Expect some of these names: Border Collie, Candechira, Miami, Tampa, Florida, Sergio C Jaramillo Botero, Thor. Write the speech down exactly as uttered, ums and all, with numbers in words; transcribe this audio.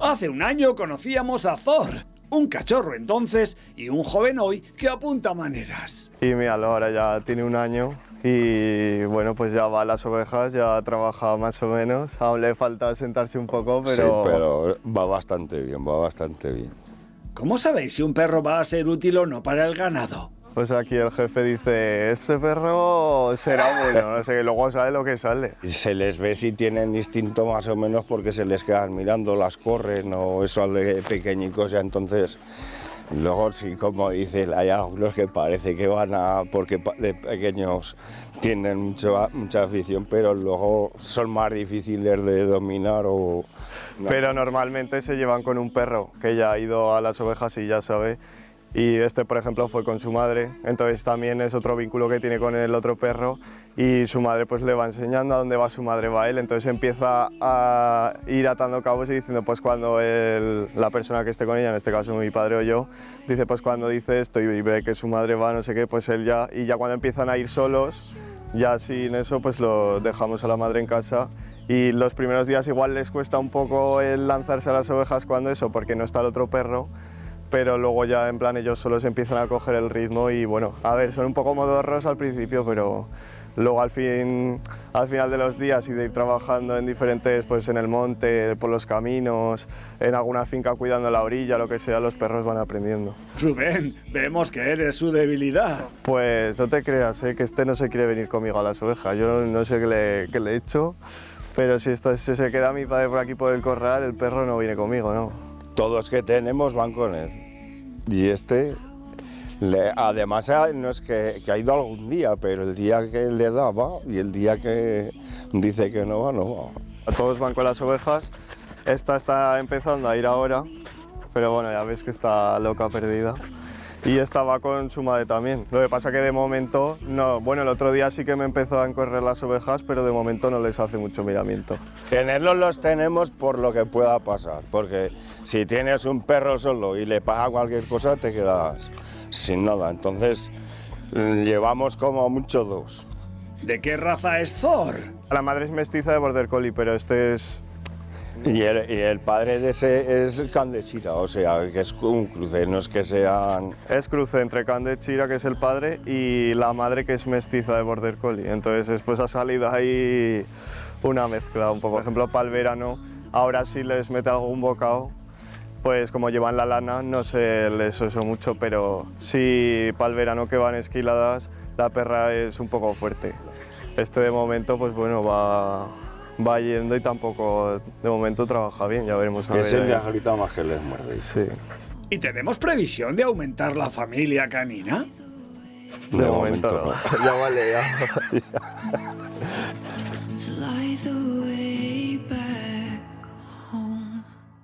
Hace un año conocíamos a Thor, un cachorro entonces y un joven hoy que apunta maneras. Y míralo, ahora ya tiene un año y bueno, pues ya va a las ovejas, ya trabaja más o menos. Aún le falta sentarse un poco, pero... Sí, pero va bastante bien, va bastante bien. ¿Cómo sabéis si un perro va a ser útil o no para el ganado? Pues aquí el jefe dice, este perro será bueno, no sé, luego sale lo que sale. Se les ve si tienen instinto más o menos porque se les quedan mirando, las corren o eso de pequeñicos ya entonces. Luego sí, como dice, hay algunos que parece que van a, porque de pequeños tienen mucho, mucha afición, pero luego son más difíciles de dominar o... Pero normalmente se llevan con un perro que ya ha ido a las ovejas y ya sabe. Y este, por ejemplo, fue con su madre, entonces también es otro vínculo que tiene con el otro perro y su madre pues le va enseñando a dónde va su madre, va él, entonces empieza a ir atando cabos y diciendo pues cuando el, la persona que esté con ella, en este caso mi padre o yo, dice pues cuando dice esto y ve que su madre va no sé qué, pues él ya, y ya cuando empiezan a ir solos, ya sin eso pues lo dejamos a la madre en casa. Y los primeros días igual les cuesta un poco el lanzarse a las ovejas cuando eso, porque no está el otro perro, pero luego ya en plan ellos solos empiezan a coger el ritmo y bueno, a ver, son un poco modorros al principio, pero luego al fin, al final de los días y de ir trabajando en diferentes, pues en el monte, por los caminos, en alguna finca cuidando la orilla, lo que sea, los perros van aprendiendo. Rubén, vemos que eres su debilidad. Pues no te creas, ¿eh? Que este no se quiere venir conmigo a las ovejas, yo no sé qué le, qué le he hecho, pero si, esto, si se queda mi padre por aquí por el corral, el perro no viene conmigo, ¿no? Todos que tenemos van con él. Y este, le, además, no es que, que ha ido algún día, pero el día que le da va y el día que dice que no va, no va. Todos van con las ovejas. Esta está empezando a ir ahora, pero bueno, ya ves que está loca, perdida. Y esta va con su madre también. Lo que pasa que de momento no. Bueno, el otro día sí que me empezó a correr las ovejas, pero de momento no les hace mucho miramiento. Tenerlos los tenemos por lo que pueda pasar, porque si tienes un perro solo y le pasa cualquier cosa, te quedas sin nada. Entonces, llevamos como mucho dos. ¿De qué raza es Thor? La madre es mestiza de Border Collie, pero este es... Y el, y el padre de ese es Candechira, o sea, que es un cruce, no es que sean... Es cruce entre Candechira, que es el padre, y la madre, que es mestiza de Border Collie. Entonces, después ha salido ahí una mezcla un poco. Por ejemplo, para el verano, ahora sí les mete algún bocado, pues como llevan la lana, no se les usa mucho, pero sí, para el verano que van esquiladas, la perra es un poco fuerte. Este, de momento, pues bueno, va... va yendo y tampoco, de momento, trabaja bien, ya veremos a ver. Es el viajarito más que les muerde. Sí. ¿Y tenemos previsión de aumentar la familia canina? De, de momento, momento no. Ya vale, ya.